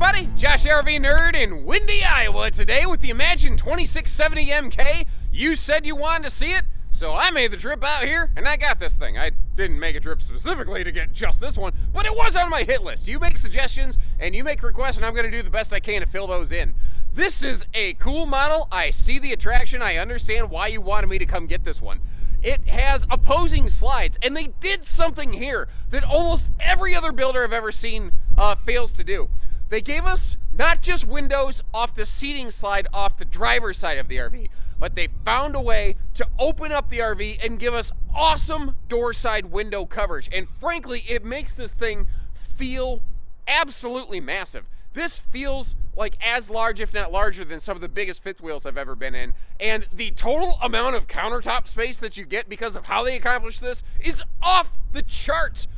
everybody, Josh the RV Nerd in Windy, Iowa today with the Imagine 2670MK. You said you wanted to see it, so I made the trip out here and I got this thing. I didn't make a trip specifically to get just this one, but it was on my hit list. You make suggestions and you make requests and I'm gonna do the best I can to fill those in. This is a cool model. I see the attraction. I understand why you wanted me to come get this one. It has opposing slides, and they did something here that almost every other builder I've ever seen fails to do. They gave us not just windows off the seating slide off the driver's side of the RV, but they found a way to open up the RV and give us awesome door side window coverage. And frankly, it makes this thing feel absolutely massive. This feels like as large, if not larger, than some of the biggest fifth wheels I've ever been in. And the total amount of countertop space that you get because of how they accomplished this is off the charts.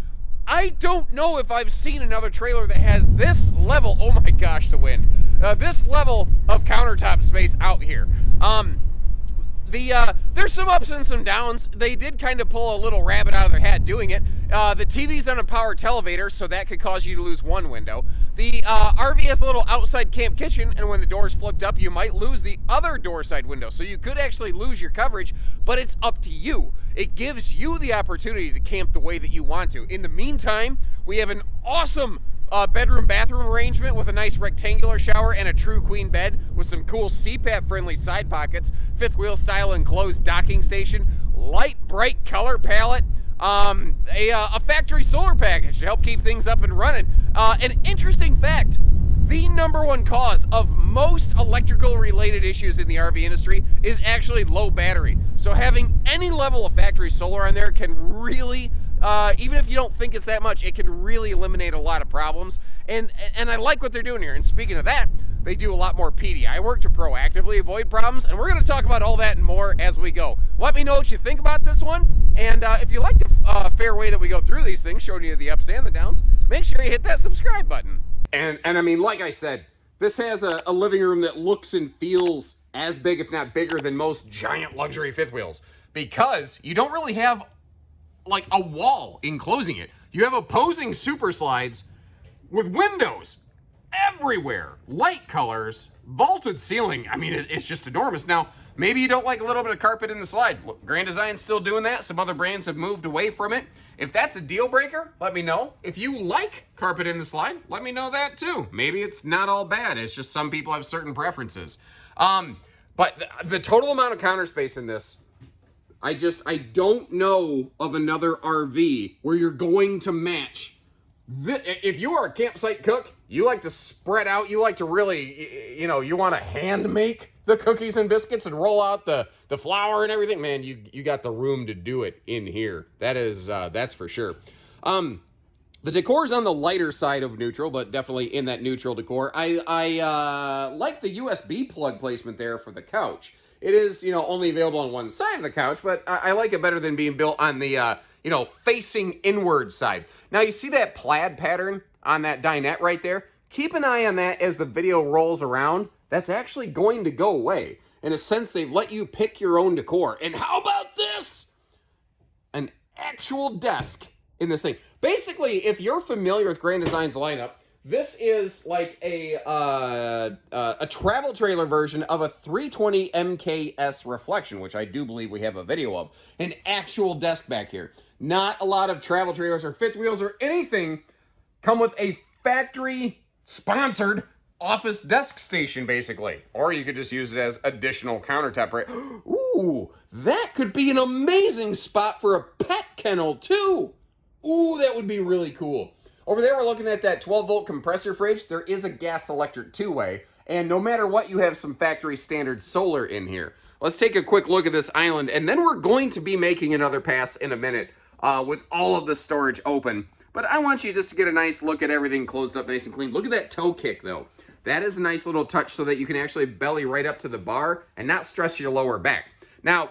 I don't know if I've seen another trailer that has this level, oh my gosh, the wind, this level of countertop space out here. There's some ups and some downs. They did kind of pull a little rabbit out of their hat doing it. The TV's on a power televator, so that could cause you to lose one window. The RV has a little outside camp kitchen, and when the door's flipped up, you might lose the other door side window. So you could actually lose your coverage, but it's up to you. It gives you the opportunity to camp the way that you want to. In the meantime, we have an awesome bedroom bathroom arrangement with a nice rectangular shower and a true queen bed with some cool CPAP friendly side pockets, fifth wheel style enclosed docking station, light bright color palette, a factory solar package to help keep things up and running. An interesting fact, the #1 cause of most electrical related issues in the RV industry is actually low battery. So having any level of factory solar on there can really, even if you don't think it's that much, it can really eliminate a lot of problems. And I like what they're doing here. And speaking of that, they do a lot more PDI work to proactively avoid problems. And we're going to talk about all that and more as we go. Let me know what you think about this one. And if you like the fair way that we go through these things, showing you the ups and the downs, make sure you hit that subscribe button. And I mean, like I said, this has a living room that looks and feels as big, if not bigger, than most giant luxury fifth wheels. Because you don't really have like a wall enclosing it. You have opposing super slides with windows everywhere, light colors, vaulted ceiling. I mean, it's just enormous. Now, maybe you don't like a little bit of carpet in the slide. Grand Design's still doing that. Some other brands have moved away from it. If that's a deal breaker, let me know. If you like carpet in the slide, let me know that too. Maybe it's not all bad. It's just some people have certain preferences. But the total amount of counter space in this, I don't know of another RV where you're going to match. If you are a campsite cook, you like to spread out, you like to really, you know, you want to hand make the cookies and biscuits and roll out the flour and everything, man, you got the room to do it in here. That is, that's for sure. The decor is on the lighter side of neutral, but definitely in that neutral decor. I like the USB plug placement there for the couch. It is, you know, only available on one side of the couch, but I like it better than being built on the, you know, facing inward side. Now, you see that plaid pattern on that dinette right there? Keep an eye on that as the video rolls around. That's actually going to go away. In a sense, they've let you pick your own decor. And how about this? An actual desk in this thing. Basically, if you're familiar with Grand Design's lineup, this is like a travel trailer version of a 320 MKS Reflection, which I do believe we have a video of. An actual desk back here. Not a lot of travel trailers or fifth wheels or anything come with a factory-sponsored office desk station, basically. Or you could just use it as additional countertop. Right? Ooh, that could be an amazing spot for a pet kennel, too. Ooh, that would be really cool. Over there, we're looking at that 12-volt compressor fridge. There is a gas-electric two-way, and no matter what, you have some factory-standard solar in here. Let's take a quick look at this island, and then we're going to be making another pass in a minute with all of the storage open. But I want you just to get a nice look at everything closed up nice and clean. Look at that toe kick, though. That is a nice little touch so that you can actually belly right up to the bar and not stress your lower back. Now,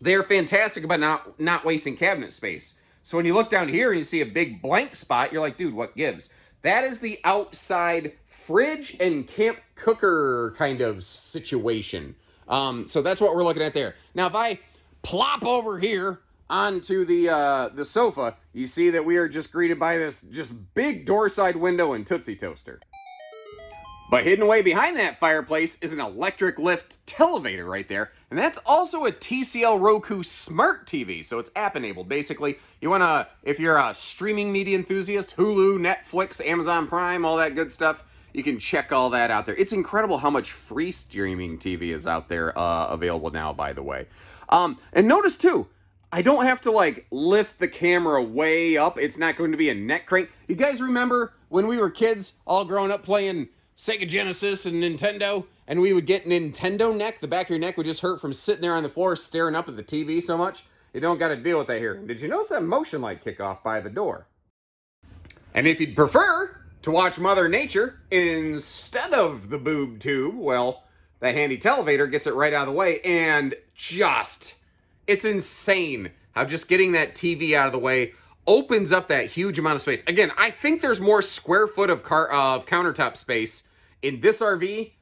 they're fantastic about not wasting cabinet space. So when you look down here and you see a big blank spot, you're like, dude, what gives? That is the outside fridge and camp cooker kind of situation. So that's what we're looking at there. Now, if I plop over here onto the sofa, you see that we are just greeted by this just big door side window and Tootsie Toaster. But hidden away behind that fireplace is an electric lift televator right there. And that's also a TCL Roku Smart TV, so it's app-enabled, basically. You want to, if you're a streaming media enthusiast, Hulu, Netflix, Amazon Prime, all that good stuff, you can check all that out there. It's incredible how much free streaming TV is out there available now, by the way. And notice, too, I don't have to, like, lift the camera way up. It's not going to be a neck crank. You guys remember when we were kids, all grown up playing Sega Genesis and Nintendo, and we would get Nintendo neck? The back of your neck would just hurt from sitting there on the floor staring up at the TV so much. You don't got to deal with that here. Did you notice that motion light kickoff by the door? And if you'd prefer to watch Mother Nature instead of the boob tube, well, the handy televator gets it right out of the way. And just, it's insane how just getting that TV out of the way opens up that huge amount of space. Again, I think there's more square foot of countertop space in this RV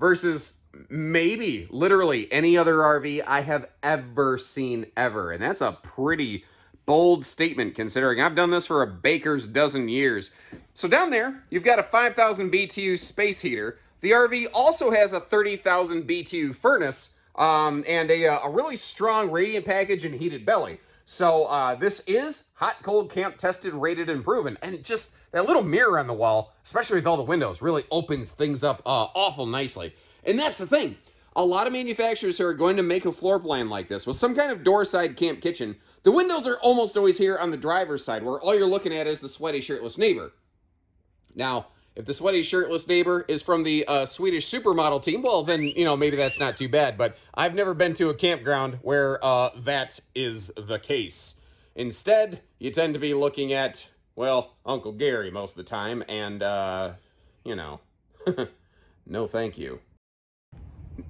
versus maybe literally any other RV I have ever seen ever. And that's a pretty bold statement considering I've done this for a baker's dozen years. So down there, you've got a 5,000 BTU space heater. The RV also has a 30,000 BTU furnace and a really strong radiant package and heated belly. So this is hot, cold, camp tested, rated, and proven. And just that little mirror on the wall, especially with all the windows, really opens things up awful nicely. And that's the thing. A lot of manufacturers who are going to make a floor plan like this with some kind of door-side camp kitchen, the windows are almost always here on the driver's side where all you're looking at is the sweaty, shirtless neighbor. Now, if the sweaty, shirtless neighbor is from the Swedish supermodel team, well, then, you know, maybe that's not too bad. But I've never been to a campground where that is the case. Instead, you tend to be looking at, well, Uncle Gary most of the time. And, you know, no thank you.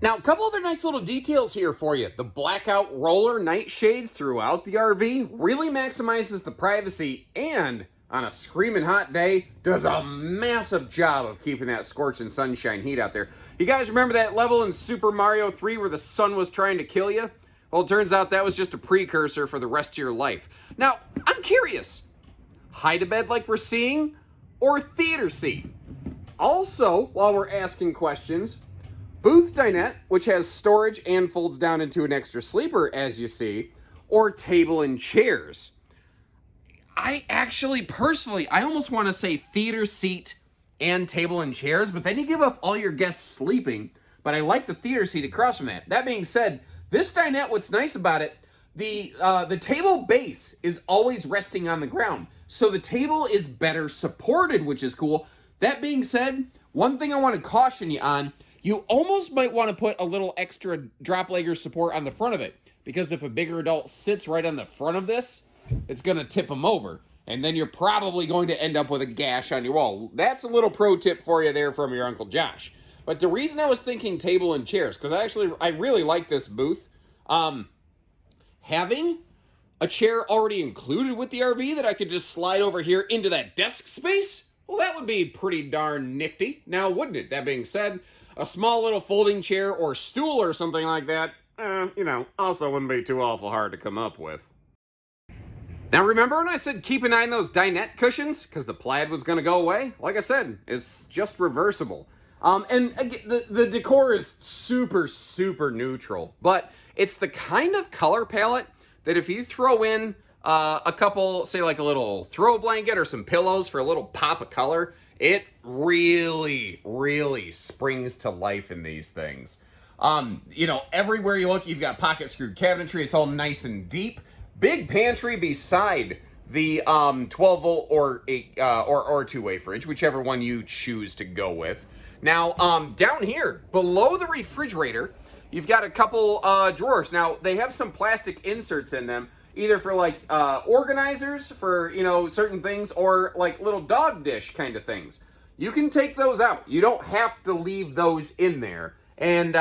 Now, a couple other nice little details here for you. The blackout roller nightshades throughout the RV really maximizes the privacy and, on a screaming hot day, does a massive job of keeping that scorching sunshine heat out there. You guys remember that level in Super Mario 3 where the sun was trying to kill you? Well, it turns out that was just a precursor for the rest of your life. Now, I'm curious, hide a bed like we're seeing or theater seat? Also, while we're asking questions, booth dinette, which has storage and folds down into an extra sleeper, as you see, or table and chairs? I actually, personally, I almost want to say theater seat and table and chairs, but then you give up all your guests sleeping. But I like the theater seat across from that. That being said, this dinette, what's nice about it, the table base is always resting on the ground. So the table is better supported, which is cool. That being said, one thing I want to caution you on, you almost might want to put a little extra drop leg or support on the front of it. Because if a bigger adult sits right on the front of this, it's going to tip them over, and then you're probably going to end up with a gash on your wall. That's a little pro tip for you there from your Uncle Josh. But the reason I was thinking table and chairs, because I really like this booth. Having a chair already included with the RV that I could just slide over here into that desk space, well, that would be pretty darn nifty, now wouldn't it? That being said, a small little folding chair or stool or something like that, you know, also wouldn't be too awful hard to come up with. Now, remember when I said keep an eye on those dinette cushions because the plaid was going to go away? Like I said, it's just reversible. And again, the decor is super, super neutral, but it's the kind of color palette that if you throw in a couple, say like a little throw blanket or some pillows for a little pop of color, it really, really springs to life in these things. You know, everywhere you look, you've got pocket screw cabinetry. It's all nice and deep. Big pantry beside the 12-volt or two-way fridge, whichever one you choose to go with. Now, down here, below the refrigerator, you've got a couple drawers. Now, they have some plastic inserts in them, either for, like, organizers for, you know, certain things or, like, little dog dish kind of things. You can take those out. You don't have to leave those in there. And,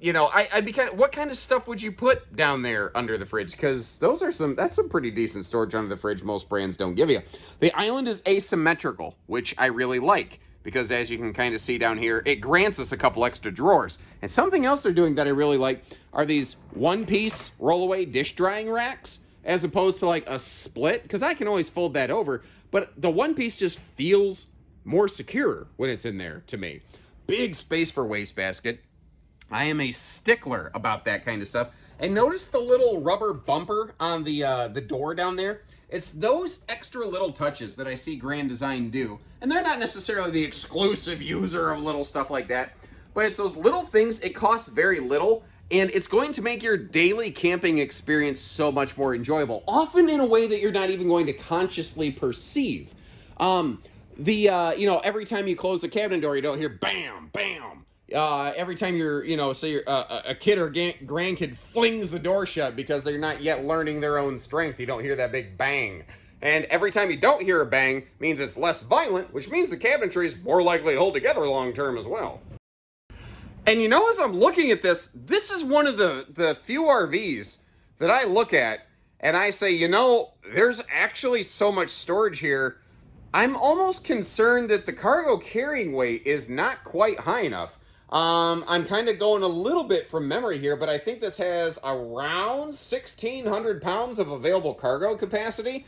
you know, I'd be kind of, what kind of stuff would you put down there under the fridge? Because those are some, that's some pretty decent storage under the fridge most brands don't give you. The island is asymmetrical, which I really like, because as you can kind of see down here, it grants us a couple extra drawers. And something else they're doing that I really like are these one-piece roll-away dish drying racks, as opposed to like a split, because I can always fold that over, but the one-piece just feels more secure when it's in there to me. big space for wastebasket. I am a stickler about that kind of stuff. And notice the little rubber bumper on the door down there. It's those extra little touches that I see Grand Design do. And they're not necessarily the exclusive user of little stuff like that, but it's those little things. It costs very little, and it's going to make your daily camping experience so much more enjoyable, often in a way that you're not even going to consciously perceive. You know, every time you close the cabin door, you don't hear bam, bam. Every time you're, you know, say you're, a kid or grandkid flings the door shut because they're not yet learning their own strength, you don't hear that big bang. And every time you don't hear a bang means it's less violent, which means the cabinetry is more likely to hold together long term as well. And you know, as I'm looking at this, this is one of the few RVs that I look at and I say, you know, there's actually so much storage here. I'm almost concerned that the cargo carrying weight is not quite high enough. I'm kind of going a little bit from memory here, but I think this has around 1,600 pounds of available cargo capacity.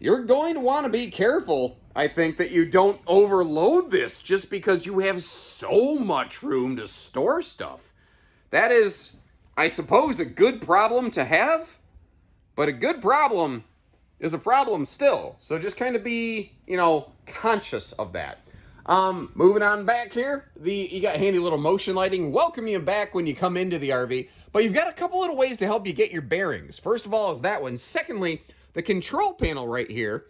You're going to want to be careful, I think, that you don't overload this just because you have so much room to store stuff. That is, I suppose, a good problem to have, but a good problem is a problem still. So just kind of be, you know, conscious of that. Moving on back here, you got handy little motion lighting. Welcome you back when you come into the RV, but you've got a couple little ways to help you get your bearings. First of all is that one. Secondly, the control panel right here,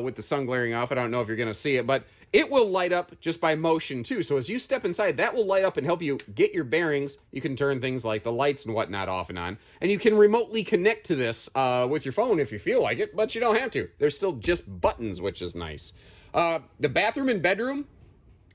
with the sun glaring off, I don't know if you're going to see it, but it will light up just by motion too. So as you step inside, that will light up and help you get your bearings. You can turn things like the lights and whatnot off and on, and you can remotely connect to this, with your phone if you feel like it, but you don't have to. There's still just buttons, which is nice. The bathroom and bedroom,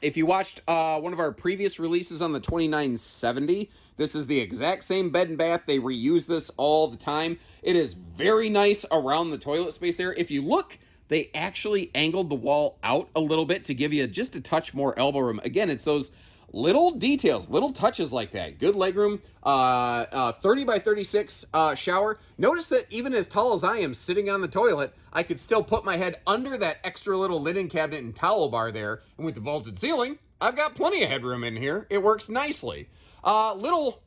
if you watched one of our previous releases on the 2970, this is the exact same bed and bath. They reuse this all the time. It is very nice around the toilet space there. If you look, they actually angled the wall out a little bit to give you just a touch more elbow room. Again, it's those little details, little touches like that. Good legroom, 30 by 36 shower. Notice that even as tall as I am sitting on the toilet, I could still put my head under that extra little linen cabinet and towel bar there. And with the vaulted ceiling, I've got plenty of headroom in here. It works nicely. Little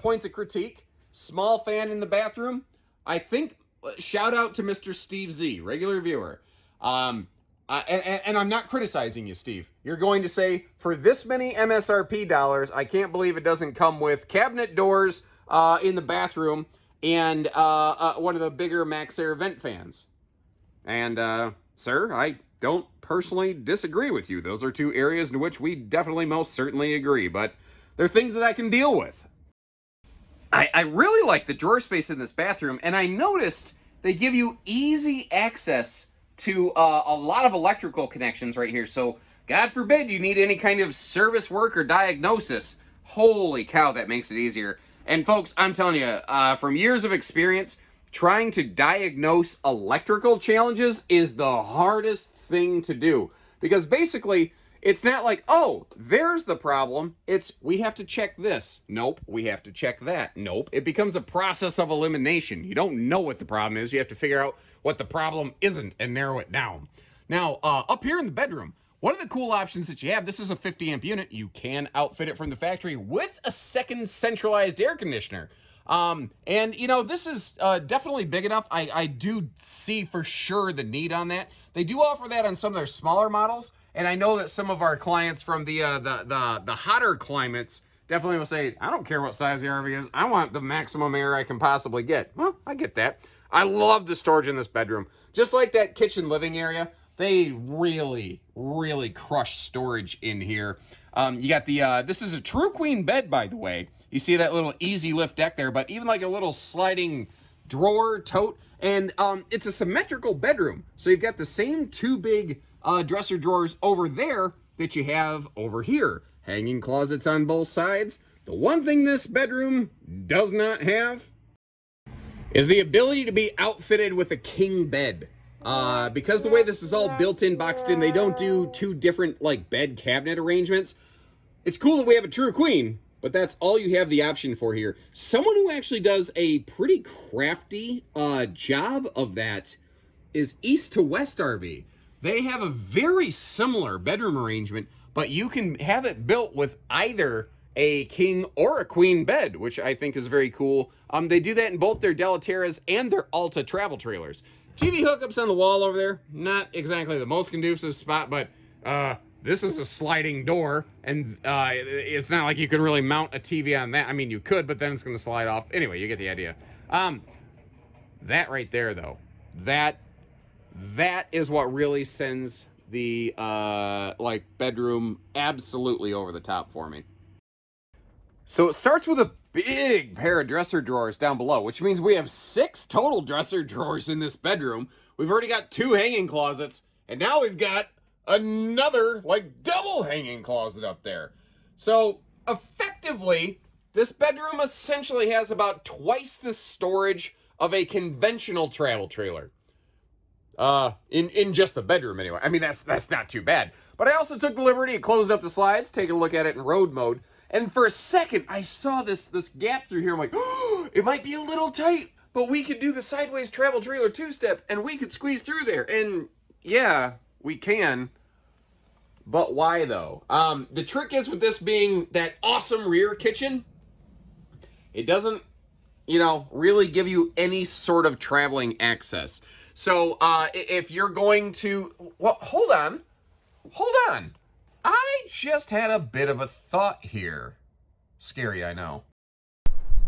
points of critique. Small fan in the bathroom. I think, shout out to Mr. Steve Z, regular viewer. And I'm not criticizing you, Steve. You're going to say, for this many MSRP dollars, I can't believe it doesn't come with cabinet doors in the bathroom and one of the bigger Max Air vent fans. And, sir, I don't personally disagree with you. Those are two areas in which we definitely most certainly agree, but they're things that I can deal with. I really like the drawer space in this bathroom, and I noticed they give you easy access to a lot of electrical connections right here. So God forbid you need any kind of service work or diagnosis. Holy cow, that makes it easier. And folks, I'm telling you, from years of experience, trying to diagnose electrical challenges is the hardest thing to do. Because basically, it's not like, oh, there's the problem. It's, we have to check this. Nope. We have to check that. Nope. It becomes a process of elimination. You don't know what the problem is. You have to figure out what the problem isn't and narrow it down. Now, up here in the bedroom, one of the cool options that you have, this is a 50 amp unit. You can outfit it from the factory with a second centralized air conditioner. And you know, this is definitely big enough. I do see for sure the need on that. They do offer that on some of their smaller models. And I know that some of our clients from the hotter climates definitely will say, I don't care what size the RV is. I want the maximum air I can possibly get. Well, I get that. I love the storage in this bedroom. Just like that kitchen living area, they really, really crush storage in here. You got the, this is a true queen bed, by the way. You see that little easy lift deck there, but even like a little sliding drawer, tote, and it's a symmetrical bedroom. So you've got the same two big dresser drawers over there that you have over here. Hanging closets on both sides. The one thing this bedroom does not have is the ability to be outfitted with a king bed. Because the way this is all built in, boxed in, they don't do two different like bed cabinet arrangements. It's cool that we have a true queen, but that's all you have the option for here. Someone who actually does a pretty crafty job of that is East to West RV. They have a very similar bedroom arrangement, but you can have it built with either a king or a queen bed, which I think is very cool. They do that in both their Dellaterres and their Alta travel trailers. TV hookups on the wall over there, not exactly the most conducive spot, but this is a sliding door, and it's not like you can really mount a TV on that. I mean, you could, but then it's going to slide off. Anyway, you get the idea. That right there, though, that is what really sends the like bedroom absolutely over the top for me. So it starts with a big pair of dresser drawers down below, which means we have 6 total dresser drawers in this bedroom. We've already got 2 hanging closets, and now we've got another, like, double hanging closet up there. So effectively, this bedroom essentially has about twice the storage of a conventional travel trailer. In just the bedroom, anyway. I mean, that's not too bad. But I also took the liberty of closing up the slides, taking a look at it in road mode. And for a second, I saw this gap through here. I'm like, oh, it might be a little tight, but we could do the sideways travel trailer 2-step, and we could squeeze through there. And yeah, we can. But why, though? The trick is with this being that awesome rear kitchen, it doesn't, you know, really give you any sort of traveling access. So if you're going to... Well, hold on. Hold on. I just had a bit of a thought here. Scary, I know.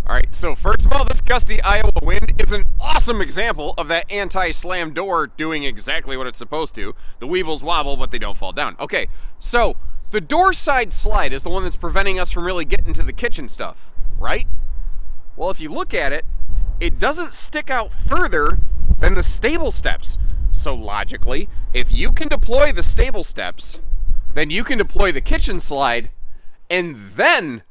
All right, so first of all, this gusty Iowa wind is an awesome example of that anti-slam door doing exactly what it's supposed to. The weebles wobble, but they don't fall down. Okay, so the door side slide is the one that's preventing us from really getting to the kitchen stuff, right? Well, if you look at it, it doesn't stick out further than the stable steps. So logically, if you can deploy the stable steps, then you can deploy the kitchen slide, and then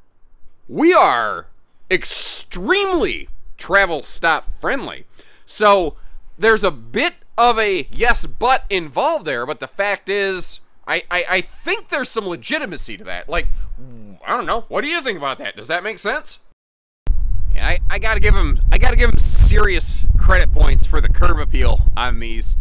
we are extremely travel stop friendly. So there's a bit of a yes but involved there, but the fact is, I think there's some legitimacy to that. Like, I don't know, what do you think about that? Does that make sense? And I gotta give him, serious credit points for the curb appeal on these.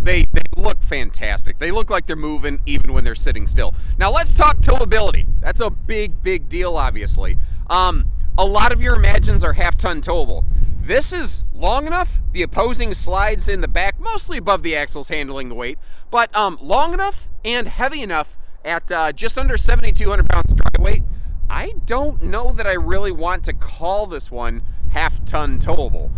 They look fantastic. They look like they're moving even when they're sitting still. Now let's talk towability. That's a big deal, obviously. A lot of your Imagines are half-ton towable. This is long enough, the opposing slides in the back, mostly above the axles handling the weight, but long enough and heavy enough at just under 7,200 pounds dry weight. I don't know that I really want to call this one half-ton towable.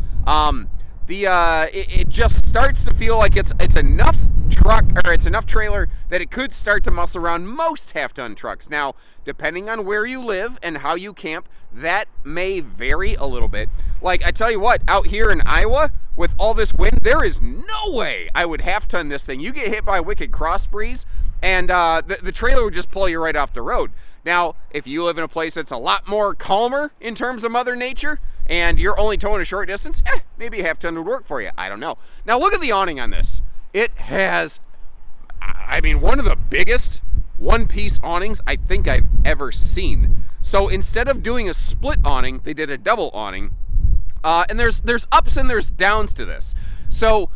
It just starts to feel like it's enough truck, or it's enough trailer that it could start to muscle around most half-ton trucks. Now, depending on where you live and how you camp, that may vary a little bit. Like, I tell you what, out here in Iowa, with all this wind, there is no way I would half-ton this thing. You get hit by a wicked cross breeze, and the trailer would just pull you right off the road. Now, if you live in a place that's a lot more calmer in terms of Mother Nature, and you're only towing a short distance, maybe a half-ton would work for you. I don't know. Now, look at the awning on this. It has, I mean, one of the biggest one-piece awnings I think I've ever seen. So instead of doing a split awning, they did a double awning. And there's ups and there's downs to this. So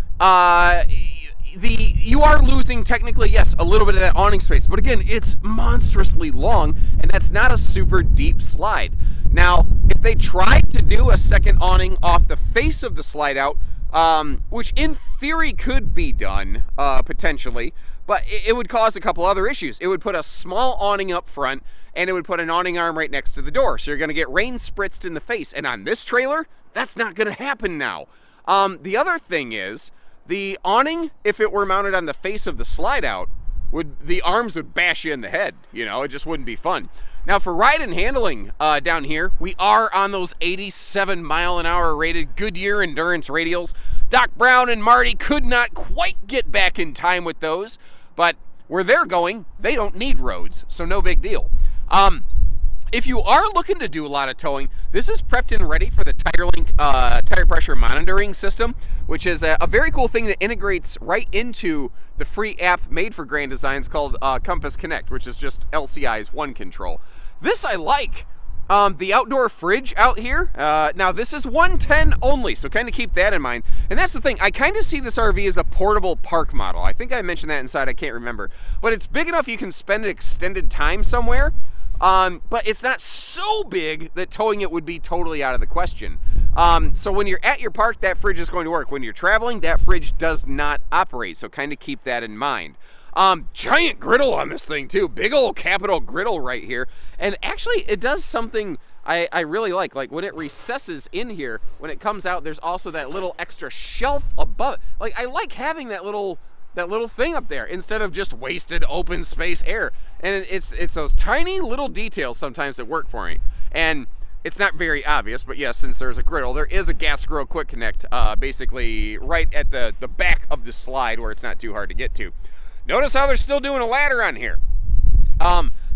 you are losing technically, yes, a little bit of that awning space. But again, it's monstrously long, and that's not a super deep slide. Now, if they tried to do a second awning off the face of the slide out, which in theory could be done potentially, but it would cause a couple other issues. It would put a small awning up front, and it would put an awning arm right next to the door. So you're going to get rain spritzed in the face. And on this trailer, that's not going to happen now. The other thing is, the awning, if it were mounted on the face of the slide out, the arms would bash you in the head. You know, it just wouldn't be fun. Now, for ride and handling down here, we are on those 87-mile-an-hour rated Goodyear Endurance Radials. Doc Brown and Marty could not quite get back in time with those, but where they're going, they don't need roads, so no big deal. If you are looking to do a lot of towing, this is prepped and ready for the TireLink tire pressure monitoring system, which is a very cool thing that integrates right into the free app made for Grand Design called Compass Connect, which is just LCI's one control. This I like. The outdoor fridge out here, now this is 110 only, so kind of keep that in mind. And that's the thing, I kind of see this RV as a portable park model. I think I mentioned that inside, I can't remember. But it's big enough you can spend an extended time somewhere, but it's not so big that towing it would be totally out of the question. So when you're at your park, that fridge is going to work. When you're traveling, that fridge does not operate, so kind of keep that in mind. Giant griddle on this thing too, big old capital griddle right here. And actually it does something I really like when it recesses in here, when it comes out, there's also that little extra shelf above. Like, I like having that little thing up there instead of just wasted open space air. And it's those tiny little details sometimes that work for me. And it's not very obvious, but yes, since there's a griddle, there is a gas grill quick connect, basically right at the back of the slide where it's not too hard to get to. Notice how they're still doing a ladder on here.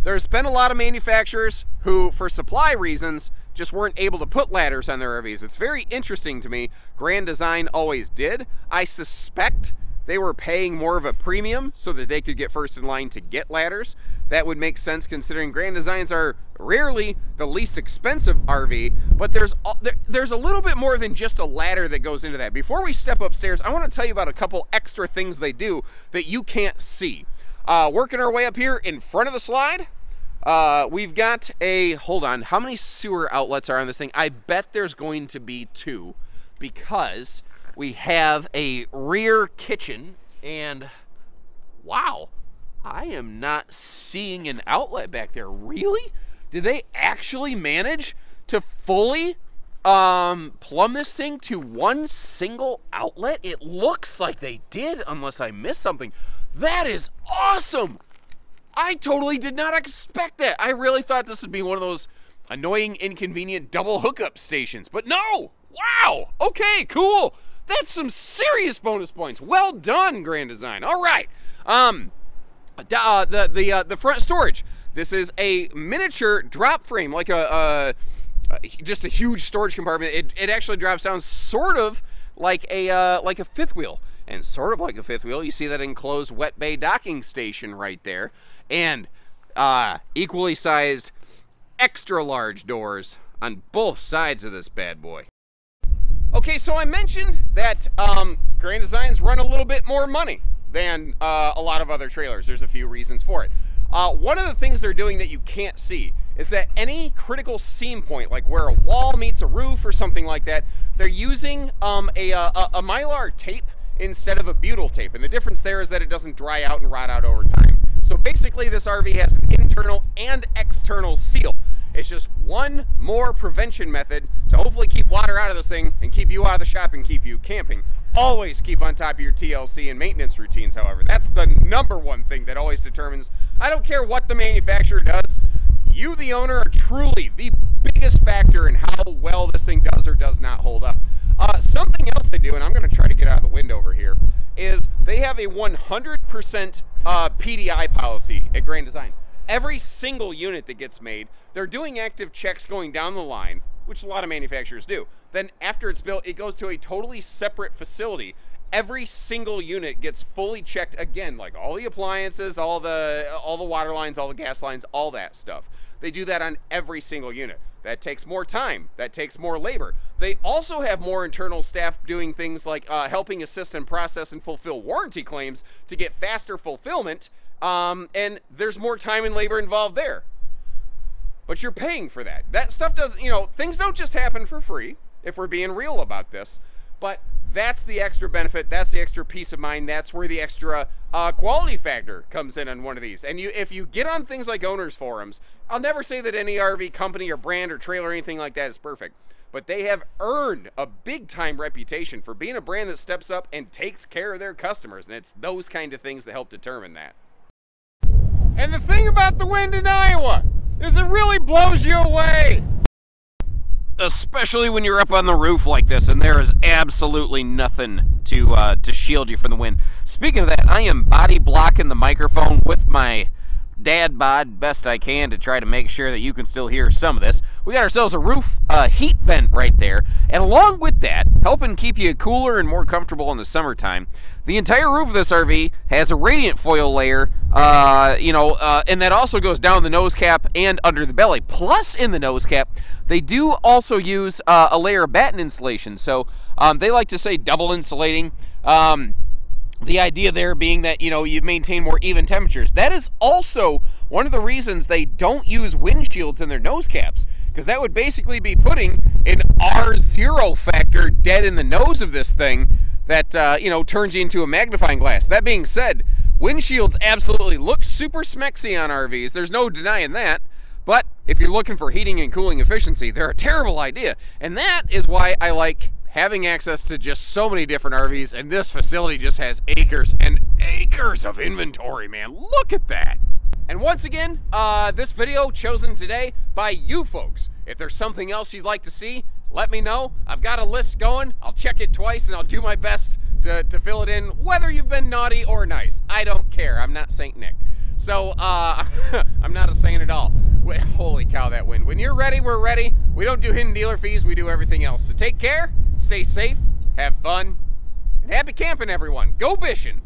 There's been a lot of manufacturers who, for supply reasons, just weren't able to put ladders on their RVs. It's very interesting to me. Grand Design always did. I suspect they were paying more of a premium so that they could get first in line to get ladders. That would make sense considering Grand Designs are rarely the least expensive RV, but there's a little bit more than just a ladder that goes into that. Before we step upstairs, I want to tell you about a couple extra things they do that you can't see. Working our way up here in front of the slide, we've got a, hold on, how many sewer outlets are on this thing? I bet there's going to be two because we have a rear kitchen, and wow, I am not seeing an outlet back there. Really? Did they actually manage to fully plumb this thing to one single outlet? It looks like they did, unless I missed something. That is awesome. I totally did not expect that. I really thought this would be one of those annoying, inconvenient double hookup stations, but no. Wow, okay, cool. That's some serious bonus points. Well done, Grand Design. All right, the front storage. This is a miniature drop frame, like just a huge storage compartment. It actually drops down sort of like a fifth wheel, and sort of like a fifth wheel. You see that enclosed wet bay docking station right there, and equally sized extra large doors on both sides of this bad boy. Okay, so I mentioned that Grand Designs run a little bit more money than a lot of other trailers. There's a few reasons for it. One of the things they're doing that you can't see is that any critical seam point, like where a wall meets a roof or something like that, they're using a Mylar tape instead of a butyl tape. And the difference there is that it doesn't dry out and rot out over time. So basically this RV has an internal and external seal. It's just one more prevention method to hopefully keep water out of this thing and keep you out of the shop and keep you camping. Always keep on top of your TLC and maintenance routines, however. That's the number one thing that always determines. I don't care what the manufacturer does. You, the owner, are truly the biggest factor in how well this thing does or does not hold up. Something else they do, and I'm going to try to get out of the wind over here, is they have a 100% PDI policy at Grand Design. Every single unit that gets made, they're doing active checks going down the line, which a lot of manufacturers do. Then after it's built, it goes to a totally separate facility. Every single unit gets fully checked again, like all the appliances, all the water lines, all the gas lines, all that stuff. They do that on every single unit. That takes more time. That takes more labor. They also have more internal staff doing things like helping assist and process and fulfill warranty claims to get faster fulfillment. And there's more time and labor involved there, but you're paying for that. That stuff doesn't, you know, things don't just happen for free if we're being real about this, but that's the extra benefit. That's the extra peace of mind. That's where the extra quality factor comes in on one of these. And if you get on things like owners forums, I'll never say that any RV company or brand or trailer or anything like that is perfect, but they have earned a big time reputation for being a brand that steps up and takes care of their customers. And it's those kind of things that help determine that. And the thing about the wind in Iowa is it really blows you away. Especially when you're up on the roof like this and there is absolutely nothing to shield you from the wind. Speaking of that, I am body blocking the microphone with my dad bod best I can to try to make sure that you can still hear some of this. We got ourselves a roof heat vent right there, and along with that, helping keep you cooler and more comfortable in the summertime, the entire roof of this RV has a radiant foil layer and that also goes down the nose cap and under the belly. Plus, in the nose cap, they do also use a layer of batten insulation. So they like to say double insulating. The idea there being that, you know, you maintain more even temperatures. That is also one of the reasons they don't use windshields in their nose caps, because that would basically be putting an R0 factor dead in the nose of this thing that, you know, turns you into a magnifying glass. That being said, windshields absolutely look super smexy on RVs. There's no denying that. But if you're looking for heating and cooling efficiency, they're a terrible idea. And that is why I like having access to just so many different RVs, and this facility just has acres and acres of inventory, man. Look at that. And once again, this video chosen today by you folks. If there's something else you'd like to see, let me know. I've got a list going. I'll check it twice and I'll do my best to fill it in, whether you've been naughty or nice. I don't care. I'm not Saint Nick. So I'm not a saint at all. Wait, holy cow, that wind. When you're ready, we're ready. We don't do hidden dealer fees. We do everything else. So take care. Stay safe, have fun, and happy camping, everyone. Go bishin'.